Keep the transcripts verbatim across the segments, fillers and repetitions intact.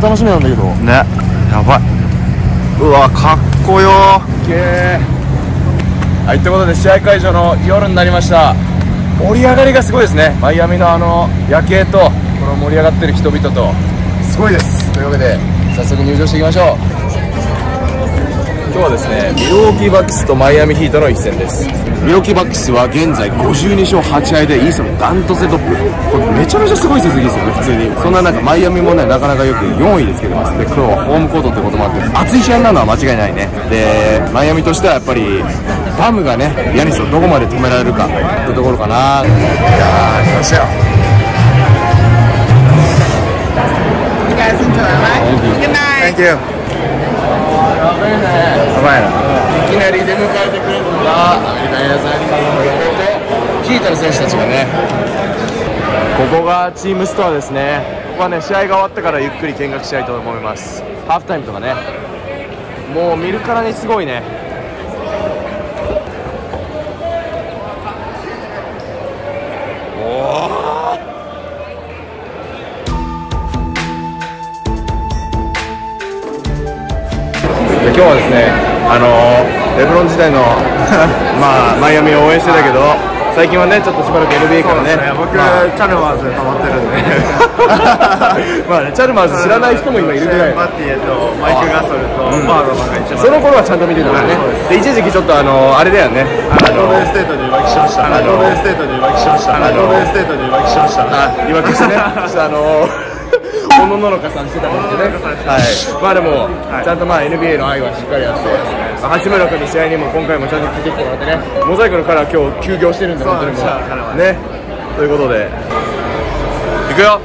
と楽しみなんだけどね。やばい。うわかっこよー。けー、はい、ということで試合会場の夜になりました。盛り上がりがすごいですね。マイアミのあの夜景とこの盛り上がってる人々とすごいです。というわけで早速入場していきましょう。今日はですね、ミルウォーキーバックスとマイアミヒートの一戦です。ミルウォーキーバックスは現在ごじゅうにしょうはちはいでイーストもダントツでトップ。これめちゃめちゃすごい成績ですよね。普通にそんな中マイアミもね、なかなかよくよんいでつけてます。で今日はホームコートってこともあって熱い試合になるのは間違いないね。でマイアミとしてはやっぱりバムがね、ヤニスをどこまで止められるかってところかな。いやー来ましたよ。Thank you。やばいね。やばいな。いきなり出迎えてくれるのがアメリカンエアザイリーとヒートの選手たちがね。ここがチームストアですね。ここはね、試合が終わったからゆっくり見学したいと思います。ハーフタイムとかね、もう見るからにすごいね。おお今日はですね、あのー、レブロン時代のまあマイアミを応援してたけど、最近はね、ちょっとしばらく エヌビーエー からね、ね、僕、まあ、チャルマーズで溜まってるんで、まあ、ね、チャルマーズ知らない人も今いるぐらい。マッティエとマイク・ガソルとバーローが一番、その頃はちゃんと見てたんだよね。で、一時期ちょっとあのあれだよね、アナドル・エステートに浮気しました。アナドル・エステートに浮気しました。アナドル・エステートに浮気しました。浮気してね。あのーほのののかさんしてたんですね。はい、まあでも、はい、ちゃんとまあ エヌビーエー の愛はしっかりあって、八村君の試合にも今回もちゃんとついてきてもらってね、モザイクの彼は今日休業してるんで、本当にもう、ね、ということで、いくよ。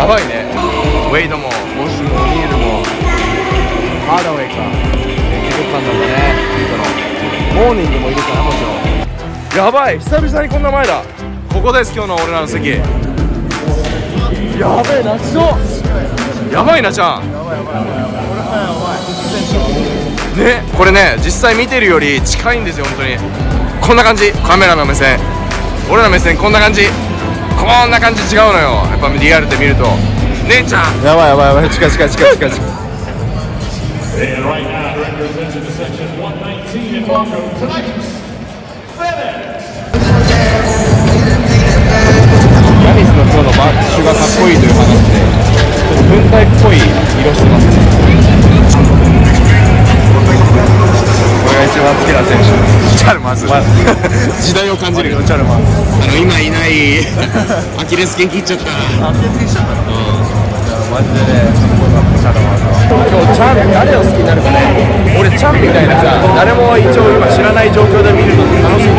やばいね。ウェイドもボスもオニールもハードウェイか結局感なんだね。ヒートのモーニングもいるからもちろん。やばい、久々にこんな前だ。ここです今日の俺らの席。やべえ泣きそう。やばいなちゃんね。これね、実際見てるより近いんですよ。本当にこんな感じ、カメラの目線、俺らの目線こんな感じ、こんな感じ違うのよ。やっぱリアルで見ると。姉ちゃんやばいやばいやばい、近い近い近い近い近い。ヤニスの今日のマッシュがかっこいいという話で、ちょっと軍隊っぽい色してますね。これが一番好きな選手、チャルマーズ。時代を感じるよ、チャルマーズ。今いないアキレス腱切っちゃった。アキレス腱切っちゃった。マジでね、シャドウマンの今日チャンピオン誰を好きになるかね。俺チャンみたいなさ、誰も一応今知らない状況で見るの楽しい。知名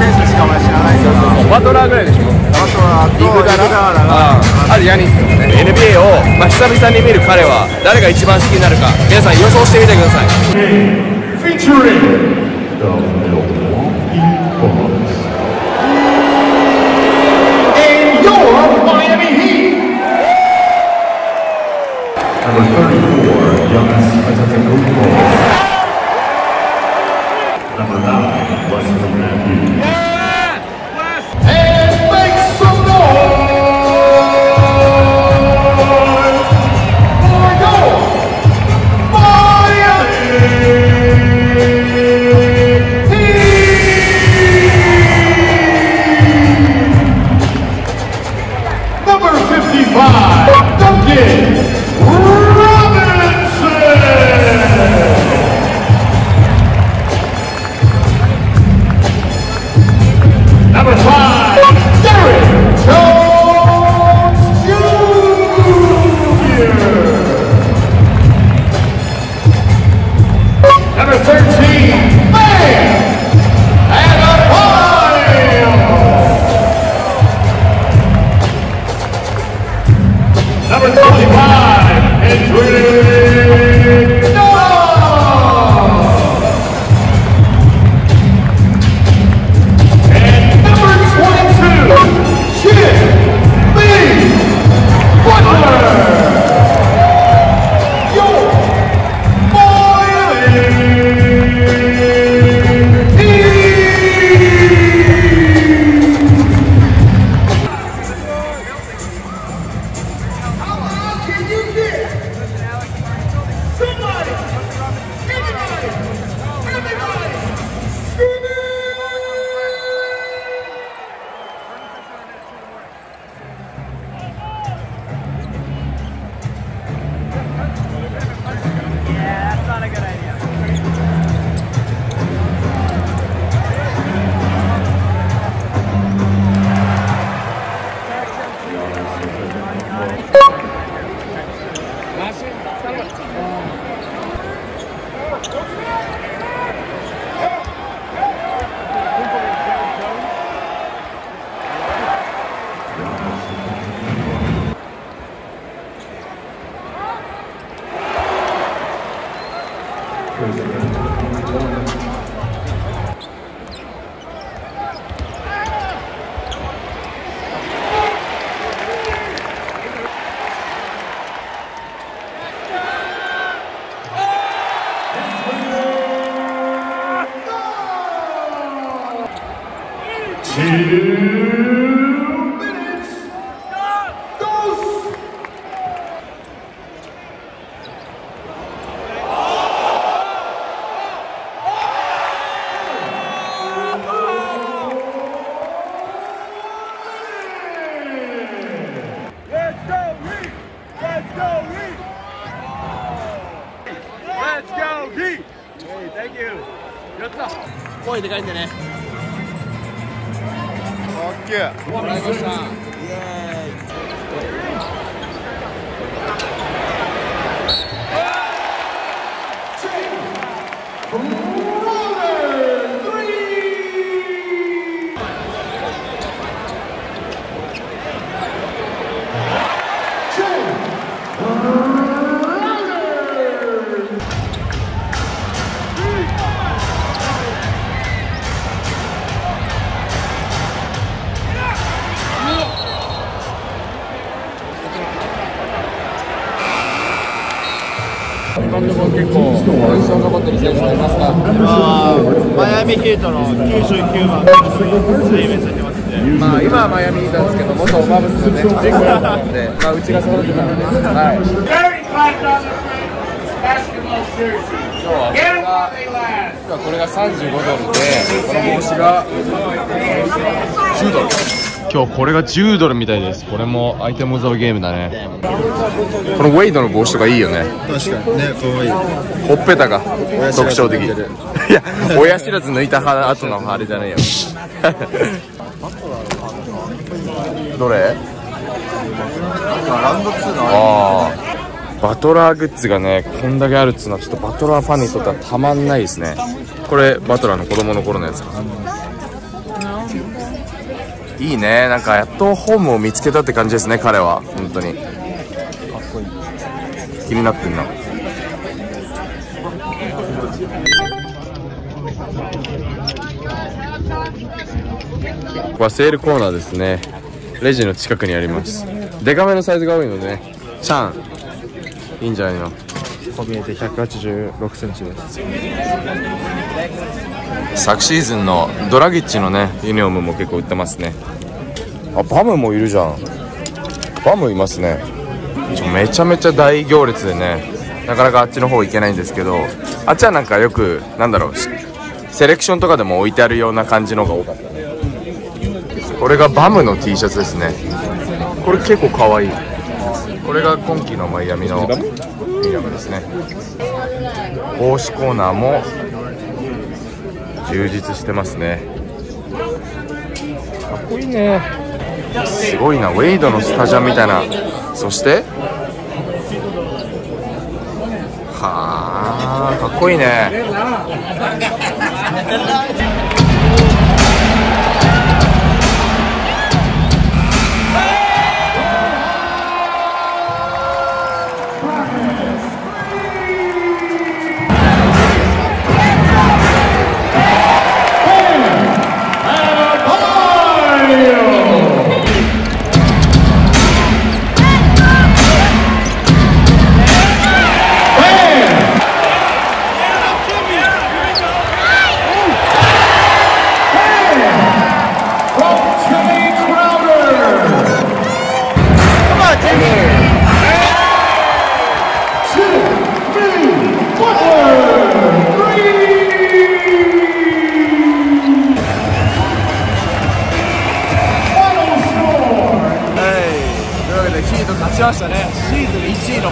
選手しかまだ知らないから。バトラーぐらいでしょ。バトラーとイグダラ、あとヤニスもね。 エヌビーエー をまあ久々に見る彼は誰が一番好きになるか、皆さん予想してみてください。フィーチャリング声でかいんでね。オッケー。もらいました。イエーイ。結構印象に残ってる選手がいますか？マイアミヒートのきゅうじゅうきゅうばんのイメージしてますね。まあ今はマイアミにいたんですけど、元バブスでね、できたので、まあうちが育てたので、はい。今日は今日はこれがさんじゅうごドルで、この帽子がじゅうドル。今日これがじゅうドルみたいです。これもアイテム増ゲームだね。このウェイドの帽子とかいいよね。確かにね、かわいい。ほっぺたが特徴的。いや、親知らず抜いた歯後のあれじゃないよ。どれ？ラウンドツーのああ、バトラーグッズがね、こんだけあるっつうのはちょっとバトラーファンにとってはたまんないですね。これバトラーの子供の頃のやつかな。いいね、なんかやっとホームを見つけたって感じですね、彼は本当に。気になってんな。ここはセールコーナーですね。レジの近くにあります。デカめのサイズが多いのでね、シャンいいんじゃないの。こう見えてひゃくはちじゅうろくセンチです。昨シーズンのドラギッチのねユニフォームも結構売ってますね。あ、バムもいるじゃん。バムいますね。めちゃめちゃ大行列でね、なかなかあっちの方行けないんですけど、あっちはなんかよく、なんだろう、セレクションとかでも置いてあるような感じのが多かったね。これがバムの T シャツですね。これ結構かわいい。これが今季のマイアミのミラムですね。帽子コーナーも充実してますね。かっこいいね。すごいな、ウェイドのスタジャンみたいな。そしてはあ、かっこいいね。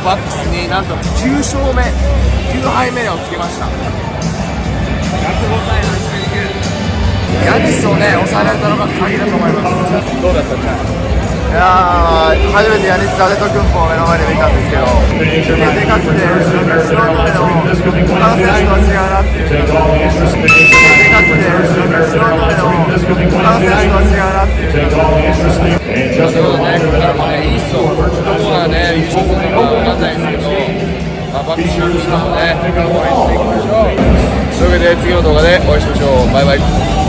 バックスになんときゅうしょうめ、きゅうはいめをつけました。ヤニスをね抑えられたのが鍵だと思います。どうだったか。やー、初めてヤニス・アデトクンポを目の前で見たんですけど、でかくて、素人でも他の選手とは違うなっていう、でかくて、素人でも他の選手とは違うなっていう、いい人、どこがね、いい人か分かんないんですけど、バックスの人もね、応援していきましょう。というわけで、次の動画でお会いしましょう。バイバイ。